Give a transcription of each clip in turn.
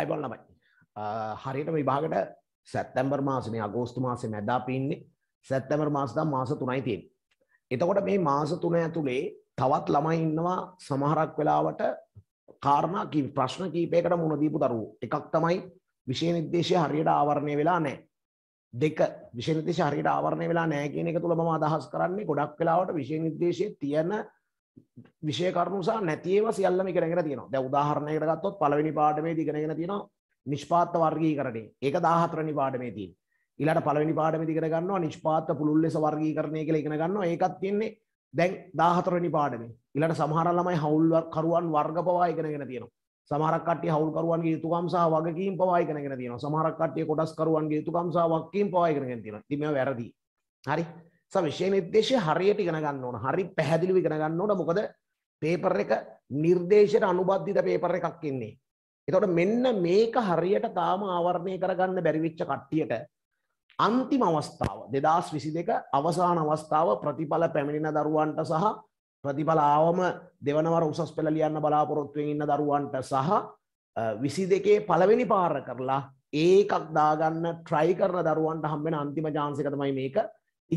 අයබල් ළමයි. හරියට මේ විභාගයට සැප්තැම්බර් මාසනේ අගෝස්තු මාසේ මැද අපි ඉන්නේ. සැප්තැම්බර් මාසෙන් මාස 3යි තියෙන්නේ. එතකොට මේ මාස 3 ඇතුලේ තවත් ළමයි ඉන්නවා සමහරක් වෙලාවට කාරණා ප්‍රශ්න කීපයකට මුහුණ දීපු දරුවෝ. එකක් තමයි විෂය නිර්දේශය හරියට ආවරණය වෙලා නැහැ. දෙක විෂය නිර්දේශය හරියට ආවරණය වෙලා නැහැ කියන එක තුල මම අදහස් කරන්නේ ගොඩක් වෙලාවට විෂය නිර්දේශයේ තියෙන විෂය කරුණු සහ නැති ඒවා සියල්ලම ඉගෙනගෙන තියෙනවා. දැන් උදාහරණයකට ගත්තොත් පළවෙනි පාඩමේදී ඉගෙනගෙන තියෙනවා නිෂ්පාත්ත වර්ගීකරණය. ඒක 14 වෙනි පාඩමේ තියෙනවා. ඊළඟට පළවෙනි පාඩමේදී ඉගෙන ගන්නවා නිෂ්පාත්ත පුළුල් ලෙස වර්ගීකරණය කියලා ඉගෙන ගන්නවා. ඒකත් තියෙන්නේ දැන් 14 වෙනි පාඩමේ. ඊළඟට සමහර ළමයි හවුල් කරුවන් වර්ග පවා ඉගෙනගෙන තියෙනවා. සමහරක් කට්ටිය හවුල් කරුවන්ගේ යුතුයකම් සහ වගකීම් පවා ඉගෙනගෙන තියෙනවා. සමහරක් කට්ටිය කොටස් කරුවන්ගේ යුතුයකම් සහ වගකීම් පවා ඉගෙනගෙන තියෙනවා. ඉතින් මේවා වැරදි. හරි. විෂය නිර්දේශය හරියට ඉගෙන ගන්න ඕන. හරි පැහැදිලිව ඉගෙන ගන්න ඕන. මොකද පේපර් එක නිර්දේශයට අනුබද්ධිත පේපර් එකක් ඉන්නේ. ඒතකොට මෙන්න මේක හරියට තාම ආවරණය කරගන්න බැරි වෙච්ච කට්ටියට අන්තිම අවස්ථාව 2022 අවසාන අවස්ථාව ප්‍රතිඵල පැමිණෙන දරුවන්ට සහ ප්‍රතිඵල ආවම දෙවනවර උසස් පෙළ ලියන්න බලාපොරොත්තු වෙන ඉන්න දරුවන්ට සහ 22 පළවෙනි පාර කරලා ඒකක් දාගන්න try කරන දරුවන්ට හම්බෙන අන්තිම chance එක තමයි මේක.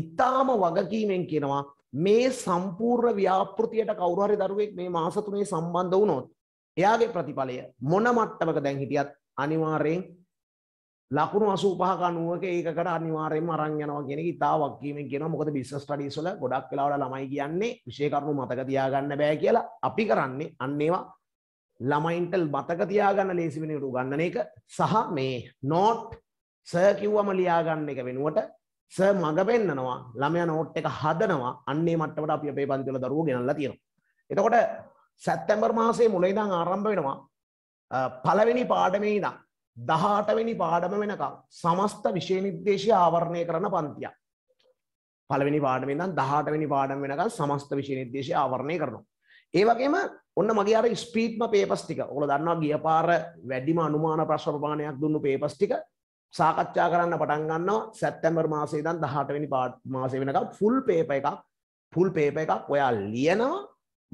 ඉතාම වගකීමෙන් කියනවා මේ සම්පූර්ණ ව්‍යාපෘතියට කවුරු හරි දරුවෙක් මේ මාස 3 සම්බන්ධ වුණොත් එයාගේ ප්‍රතිඵලය මොන මට්ටමක දැන් හිටියත් අනිවාර්යෙන් ලකුණු 85ක 90ක ඒකකට අනිවාර්යෙන්ම අරන් යනවා කියන එක ඉතා වගකීමෙන් කියනවා. මොකද බිස්නස් ස්ටඩීස් වල ගොඩක් වෙලාවට ළමයි කියන්නේ විෂය කරුණු මතක තියාගන්න බෑ කියලා. අපි කරන්නේ අන්න ඒවා ළමයින්ට මතක තියාගන්න ලේසි වෙන විදිහට උගන්නන එක සහ මේ නෝට් සර් කිව්වම ලියාගන්න එක වෙනුවට සර් මඟ පෙන්නනවා ළමයා නෝට් එක හදනවා. අන්නේ මට්ටමට අපි අපේ පන්ති වල දරුවෝ ගෙනල්ලා තියෙනවා. එතකොට සැප්තැම්බර් මාසයේ මුල ඉඳන් ආරම්භ වෙනවා පළවෙනි පාඩමේ ඉඳන් 18 වෙනි පාඩම වෙනකම් සමස්ත විෂය නිර්දේශය ආවරණය කරන පන්තියක්. පළවෙනි පාඩමේ ඉඳන් 18 වෙනි පාඩම වෙනකම් සමස්ත විෂය නිර්දේශය ආවරණය කරනවා. ඒ වගේම ඔන්න මගේ අර ස්පීඩ්ම පේපර්ස් ටික. ඔයගොල්ලෝ දන්නවා ගිය පාර වැඩිම අනුමාන ප්‍රශ්න ප්‍රමාණයක් දුන්නු පේපර්ස් ටික සාකච්ඡා කරන්න පටන් ගන්නවා සැප්තැම්බර් මාසේ ඉඳන් 18 වෙනි මාසේ වෙනකම් ෆුල් පේපර් එකක් ඔයා ලියනවා.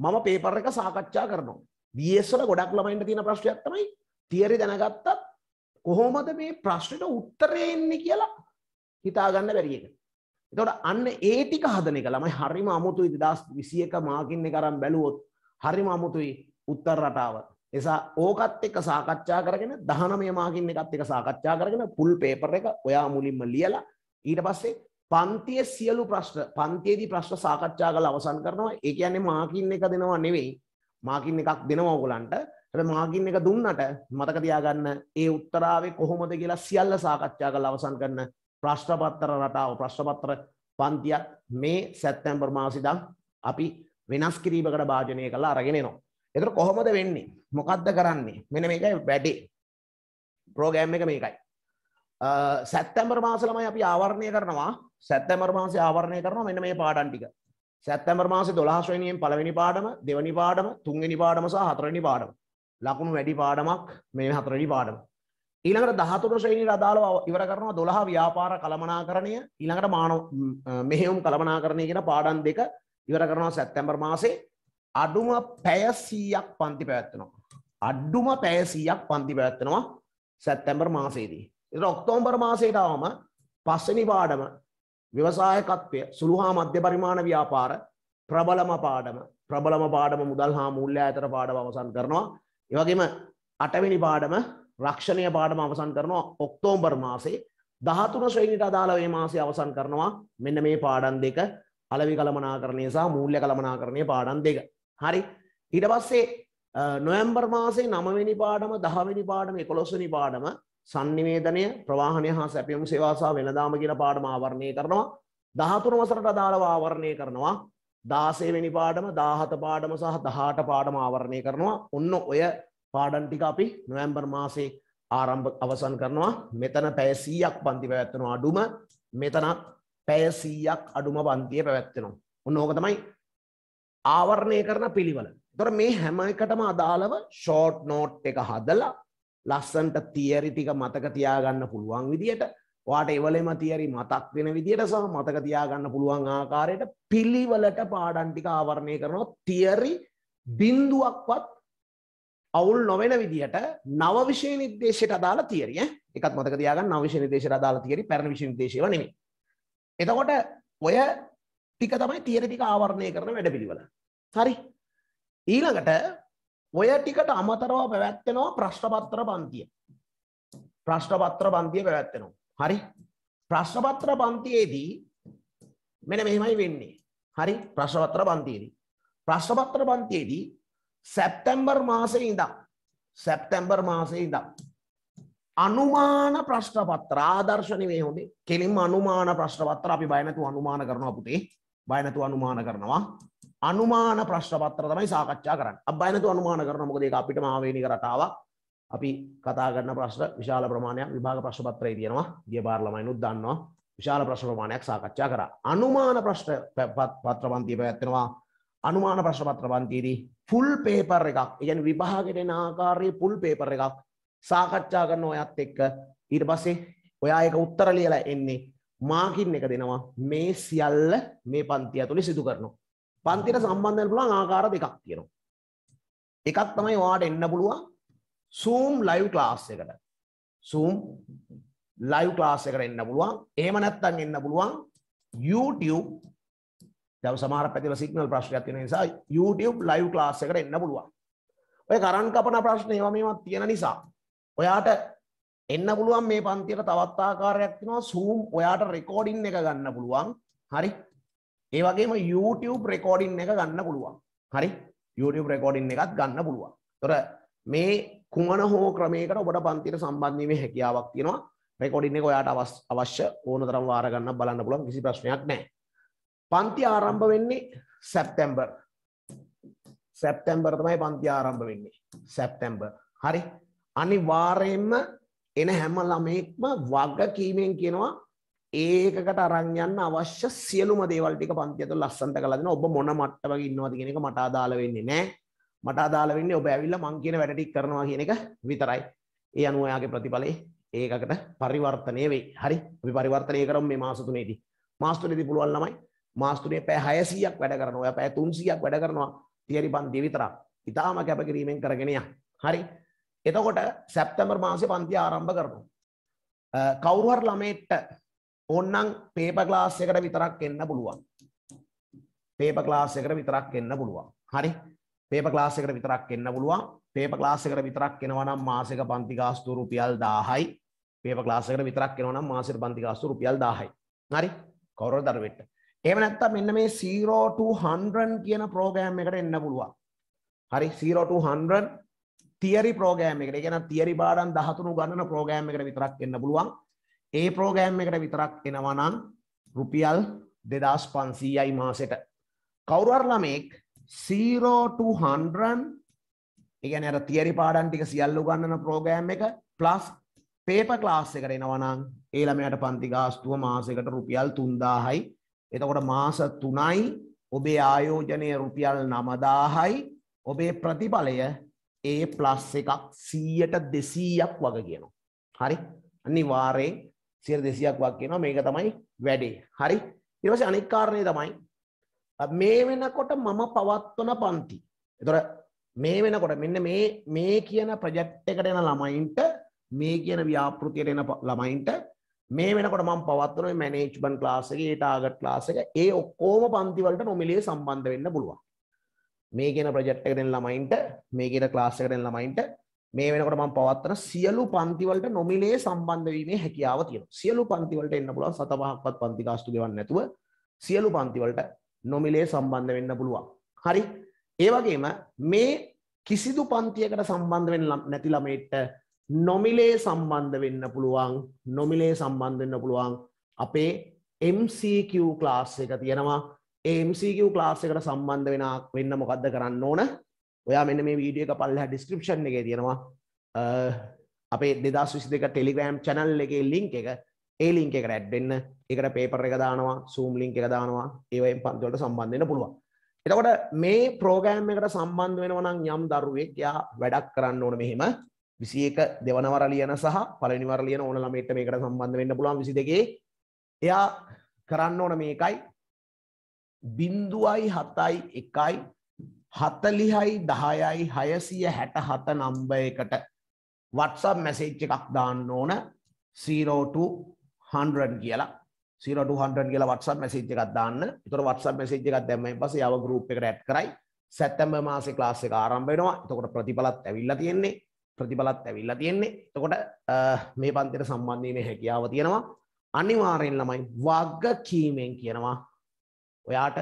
මම පේපර් එක සාකච්ඡා කරනවා. BS වල ගොඩක් ළමයින්ට තියෙන ප්‍රශ්නයක් තමයි තියරි දැනගත්තත් කොහොමද මේ ප්‍රශ්නෙට උත්තරේ එන්නේ කියලා හිතා ගන්න බැරි එක. එතකොට අන්න ඒ ටික හදන එක ළමයි හරිම අමුතුයි. 2021 මාකින් එක අරන් බැලුවොත් හරිම අමුතුයි උත්තර රටාව. එසා ඕකත් එක්ක සාකච්ඡා කරගෙන 19 මාකින් එකත් එක්ක සාකච්ඡා කරගෙන ෆුල් පේපර් එක ඔයා මුලින්ම ලියලා ඊට පස්සේ පන්තියේ සියලු ප්‍රශ්න පන්තියේදී ප්‍රශ්න සාකච්ඡා කරලා අවසන් කරනවා. ඒ කියන්නේ මාකින් එක දෙනවා නෙවෙයි මාකින් එකක් දෙනවා ඔයගලන්ට. හැබැයි මාකින් එක දුන්නට මතක තියාගන්න ඒ උත්තරාවේ කොහොමද කියලා සියල්ල සාකච්ඡා කරලා අවසන් කරන ප්‍රශ්නපත්‍ර රටාව ප්‍රශ්නපත්‍ර පන්තිය මේ සැප්තැම්බර් මාසෙ ඉඳන් අපි වෙනස් කිරීමකට භාජනය කරලා අරගෙන එනවා. එතකොට කොහොමද වෙන්නේ? මොකද්ද කරන්නේ? මෙන්න මේකයි වැඩේ. ප්‍රෝග්‍රෑම් එක මේකයි. සැප්තැම්බර් මාසේ ළමයි අපි ආවරණය කරනවා. සැප්තැම්බර් මාසේ ආවරණය කරනවා මෙන්න මේ පාඩම් ටික. සැප්තැම්බර් මාසේ 12 වෙනියෙන් පළවෙනි පාඩම, දෙවෙනි පාඩම, තුන්වෙනි පාඩම සහ හතරවෙනි පාඩම. ලකුණු වැඩි පාඩමක් මේ හතරවෙනි පාඩම. ඊළඟට 13 ශ්‍රේණියට අදාළව ඉවර කරනවා 12 ව්‍යාපාර කළමනාකරණය, ඊළඟට මානව මෙහෙයුම් කළමනාකරණය කියන පාඩම් දෙක ඉවර කරනවා සැප්තැම්බර් මාසේ. අඩුම පැය 100ක් පන්ති පැවැත්වෙනවා. අඩුම පැය 100ක් පන්ති පැවැත්වෙනවා සැප්තැම්බර් මාසයේදී. ඒතර ඔක්තෝබර් මාසයට ආවම පස්වෙනි පාඩම ව්‍යවසායකත්වය සුළු හා මධ්‍ය පරිමාණ ව්‍යාපාර ප්‍රබලම පාඩම මුදල් හා මූල්‍ය අතර පාඩම අවසන් කරනවා. ඒ වගේම 8 වෙනි පාඩම රක්ෂණීය පාඩම අවසන් කරනවා ඔක්තෝබර් මාසයේ. 13 ශ්‍රේණියට අදාළව මේ මාසය අවසන් කරනවා මෙන්න මේ පාඩම් දෙක අලෙවි කළමනාකරණය සහ මූල්‍ය කළමනාකරණය පාඩම් දෙක. හරි. ඊට පස්සේ නොවැම්බර් මාසේ 9 වෙනි පාඩම 10 වෙනි පාඩම 11 වෙනි පාඩම sannivedanaya ප්‍රවාහණය හා සැපයුම් සේවා සහ වෙළඳාම කියන පාඩම ආවරණය කරනවා. 13 වසරට අදාළව ආවරණය කරනවා 16 වෙනි පාඩම 17 පාඩම සහ 18 පාඩම ආවරණය කරනවා. ඔන්න ඔය පාඩම් ටික අපි නොවැම්බර් මාසේ ආරම්භ අවසන් කරනවා. මෙතන පැය 100ක් පන්ති පැවැත්වෙනවා අඩුම. මෙතන පැය 100ක් අඩුම පන්තිය පැවැත්වෙනවා. ඔන්න ඕක තමයි ආවරණය කරන පිළිවෙල. ඒතොර මේ හැම එකටම අදාළව ෂෝට් නෝට් එක හදලා ලස්සන්ට තියරි ටික මතක තියාගන්න පුළුවන් විදියට ඔයාට ඒවලෙම තියරි මතක් වෙන විදියට සහ මතක තියාගන්න පුළුවන් ආකාරයට පිළිවෙලට පාඩම් ටික ආවරණය කරනවා. තියරි බිඳුවක්වත් අවුල් නොවන විදිහට නව විෂය නිර්දේශයට අදාළ තියරි ඈ එකත් මතක තියාගන්න නව විෂය නිර්දේශයට අදාළ තියරි පරණ විෂය නිර්දේශයව නෙමෙයි. එතකොට ඔය ටික තමයි තියරි ටික ආවරණය කරන වැඩපිළිවෙල. හරි. ඊළඟට ඔය ටිකට අමතරව පැවැත්වෙනවා ප්‍රශ්නපත්‍ර පන්තිය. ප්‍රශ්නපත්‍ර පන්තිය පැවැත්වෙනවා. හරි. ප්‍රශ්නපත්‍ර පන්තියේදී මෙන්න මෙහෙමයි වෙන්නේ. හරි. ප්‍රශ්නපත්‍ර පන්තියේදී සැප්තැම්බර් මාසයේ ඉඳන් අනුමාන ප්‍රශ්න පත්‍ර ආදර්ශ නෙවෙයි හොඳේ කෙලින්ම අනුමාන ප්‍රශ්න පත්‍ර අපි බය නැතුව අනුමාන කරනවා පුතේ බය නැතුව අනුමාන කරනවා අනුමාන ප්‍රශ්න පත්‍ර තමයි සාකච්ඡා කරන්නේ අපි බය නැතුව අනුමාන කරනවා මොකද ඒක අපිටම ආවේනික රටාවක් අපි කතා කරන ප්‍රශ්න විශාල ප්‍රමාණයක් විභාග ප්‍රශ්න පත්‍රයේ තියෙනවා ගිය පාර ළමයිනුත් දන්නවා විශාල ප්‍රශ්න ප්‍රමාණයක් සාකච්ඡා කරා අනුමාන ප්‍රශ්න පත්‍ර පන්තිය පැවැත්වෙනවා අනුමාන ප්‍රශ්න පත්‍ර පන්තියේදී ෆුල් පේපර් එකක් ඒ කියන්නේ විභාගයට එන ආකාරයේ ෆුල් පේපර් එකක් සාකච්ඡා කරන ඔයත් එක්ක ඊට පස්සේ ඔයා ඒක උත්තර ලියලා එන්නේ මාකින් එක දෙනවා මේ සියල්ල මේ පන්තිය ඇතුලේ සිදු කරනවා පන්තියට සම්බන්ධ වෙන්න පුළුවන් ආකාර දෙකක් තියෙනවා එකක් තමයි ඔයාට එන්න පුළුවන් Zoom live class එකට Zoom live class එකට එන්න පුළුවන් එහෙම නැත්නම් එන්න පුළුවන් YouTube දැන් සමහර පැතිවල සිග්නල් ප්‍රශ්නයක් තියෙන නිසා YouTube live class එකට එන්න පුළුවන්. ඔය කරන් කපන ප්‍රශ්න ඒවා මේවා තියෙන නිසා ඔයාට එන්න පුළුවන් මේ පන්තියට තවත් ආකාරයක් තියෙනවා Zoom ඔයාට රෙකෝඩින් එක ගන්න පුළුවන්. හරි. ඒ වගේම YouTube රෙකෝඩින් එක ගන්න පුළුවන්. හරි. YouTube රෙකෝඩින් එකත් ගන්න පුළුවන්. ඒතොර මේ කුමන හෝ ක්‍රමයකට ඔබට පන්තියට සම්බන්ධ වීමේ හැකියාවක් තියෙනවා. රෙකෝඩින් එක ඔයාට අවශ්‍ය ඕන තරම් වාර ගන්න බලන්න පුළුවන් කිසි ප්‍රශ්නයක් නැහැ. පන්ති ආරම්භ වෙන්නේ සැප්තැම්බර් තමයි පන්ති ආරම්භ වෙන්නේ සැප්තැම්බර් හරි අනිවාර්යයෙන්ම එන හැම ළමෙක්ම වගකීමෙන් කියනවා ඒකකට අරන් යන්න අවශ්‍ය සියලුම දේවල් ටික පන්ති ඇතුළේ ලස්සනට කරලා දෙනවා ඔබ මොන මට්ටමක ඉන්නවද කියන එක මට අදාළ වෙන්නේ නැහැ මට අදාළ වෙන්නේ ඔබ ඇවිල්ලා මං කියන වැඩ ටික කරනවා කියන එක විතරයි ඒ අනුව ඔයාගේ ප්‍රතිඵලය ඒකකට පරිවර්තනය වෙයි හරි අපි පරිවර්තනය කරමු මේ මාස තුනේදී මාස තුනේදී පුළුවන් ළමයි මාස තුනේ පැය 600ක් වැඩ කරනවා. ඔයා පැය 300ක් වැඩ කරනවා. තියරි පන්තිය විතරක්. ඉතාලම කැපකිරීමෙන් කරගෙන යන්න. හරි. එතකොට සැප්තැම්බර් මාසේ පන්තිය ආරම්භ කරනවා. කවුරු හරි ළමයෙක්ට ඕනනම් පේපර් ක්ලාස් එකට විතරක් එන්න පුළුවන්. පේපර් ක්ලාස් එකට විතරක් එන්න පුළුවන්. හරි. පේපර් ක්ලාස් එකට විතරක් එන්න පුළුවන්. පේපර් ක්ලාස් එකට විතරක් එනවා නම් මාසික පන්ති ගාස්තුව රුපියල් 1000යි. පේපර් ක්ලාස් එකට විතරක් එනවා නම් මාසික පන්ති ගාස්තුව රුපියල් 1000යි. හරි. කවුරු හරි දරුවෙක්ට එහෙම නැත්තම් මෙන්න මේ 0 to 100 කියන ප්‍රෝග්‍රෑම් එකට එන්න පුළුවන්. හරි 0 to 100 තියරි ප්‍රෝග්‍රෑම් එකට. ඒ කියන්නේ තියරි පාඩම් 13 ගණන ප්‍රෝග්‍රෑම් එකට විතරක් එන්න පුළුවන්. ඒ ප්‍රෝග්‍රෑම් එකට විතරක් එනවා නම් රුපියල් 2500යි මාසෙට. කවුරු හරි ළමෙක් 0 to 100 ඒ කියන්නේ අර තියරි පාඩම් ටික සියල්ල උගන්වන ප්‍රෝග්‍රෑම් එක ප්ලස් පේපර් ක්ලාස් එකට එනවා නම් ඒ ළමයාට පන්ති ගාස්තුව මාසෙකට රුපියල් 3000යි. එතකොට මාස 3යි ඔබේ ආයෝජනය රුපියල් 9000යි ඔබේ ප්‍රතිඵලය A+ එකක් 100ට 200ක් වගේ කියනවා. හරි. අනිවාර්යෙන් 100ට 200ක් වගේ කියනවා. මේක තමයි වැඩේ. හරි. ඊට පස්සේ අනෙක් කාරණේ තමයි මේ වෙනකොට මම පවත්වන පන්ති. එතකොට මේ වෙනකොට මෙන්න මේ කියන ප්‍රොජෙක්ට් එකට එන ළමයින්ට මේ කියන ව්‍යාපෘතියට එන ළමයින්ට මේ වෙනකොට මම පවත්වන මේ මැනේජ්මන්ට් ක්ලාස් එකේ ඒ ටාගට් ක්ලාස් එක ඒ ඔක්කොම පන්ති වලට නොමිලේ සම්බන්ධ වෙන්න පුළුවන්. මේ කියන ප්‍රොජෙක්ට් එක දෙන ළමයින්ට මේ කියන ක්ලාස් එක දෙන ළමයින්ට මේ වෙනකොට මම පවත්වන සියලු පන්ති වලට නොමිලේ සම්බන්ධ වීමේ හැකියාව තියෙනවා. සියලු පන්ති වලට එන්න පුළුවන් සත පහක්වත් පන්ති ගාස්තු ගෙවන්න නැතුව සියලු පන්ති වලට නොමිලේ සම්බන්ධ වෙන්න පුළුවන්. හරි. ඒ වගේම මේ කිසිදු පන්තියකට සම්බන්ධ වෙන්නේ නැති ළමයින්ට නොමිලේ සම්බන්ධ වෙන්න පුළුවන් අපේ MCQ ක්ලාස් එක තියෙනවා ඒ MCQ ක්ලාස් එකට සම්බන්ධ වෙන්න මොකද්ද කරන්න ඕන ඔයා මෙන්න මේ වීඩියෝ එක පල්ලෙහා ඩිස්ක්‍රිප්ෂන් එකේ තියෙනවා අපේ 2022 Telegram channel එකේ link එක ඒ link එකට ඇඩ් වෙන්න ඒකට paper එක දානවා Zoom link එක දානවා ඒවයින් පන්ති වලට සම්බන්ධ වෙන්න පුළුවන් එතකොට මේ program එකට සම්බන්ධ වෙනවා නම් යම් දරුවෙක් යා වැඩක් කරන්න ඕන මෙහෙම 21 දෙවන වර ලියන සහ පළවෙනි වර ලියන ඕන ළමයට මේකට සම්බන්ධ වෙන්න පුළුවන් 22 එයා කරන්න ඕන මේකයි 0.71 40යි 10යි 667 නම්බරයකට WhatsApp message එකක් දාන්න ඕන 0 to 100 කියලා 0 to 100 කියලා WhatsApp message එකක් දාන්න. ඒතර WhatsApp message එකක් දැම්මයින් පස්සේ යව group එකට add කරයි. සැප්තැම්බර් මාසේ class එක ආරම්භ වෙනවා. එතකොට ප්‍රතිඵලත් ඇවිල්ලා තියෙන්නේ. එතකොට මේ පන්තියට සම්බන්ධ වීමේ හැකියාව තියෙනවා. අනිවාර්යෙන් ළමයි වගකීමෙන් කියනවා ඔයාට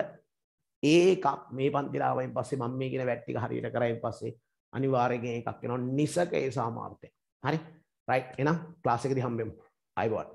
ඒකක් මේ පන්තියට ආවෙන් පස්සේ මම මේ කියන වැට් ටික හරියට කරායින් පස්සේ අනිවාර්යෙන් එකක් වෙනවා නිසකේ සාමාර්ථය. හරි? රයිට්. එහෙනම් class එකදී හම්බෙමු. අයබෝඩ්.